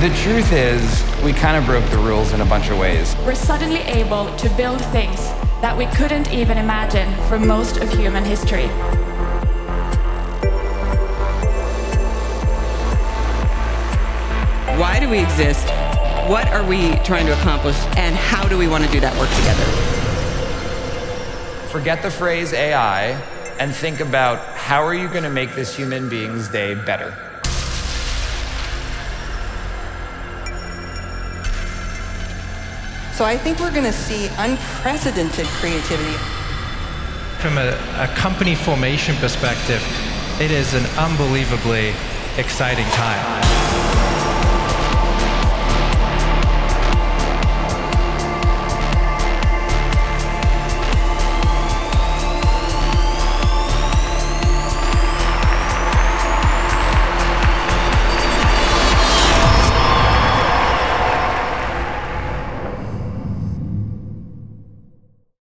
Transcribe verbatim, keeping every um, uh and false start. The truth is, we kind of broke the rules in a bunch of ways. We're suddenly able to build things that we couldn't even imagine for most of human history. Why do we exist? What are we trying to accomplish? And how do we want to do that work together? Forget the phrase A I and think about how are you going to make this human being's day better? So I think we're going to see unprecedented creativity. From a, a company formation perspective, it is an unbelievably exciting time.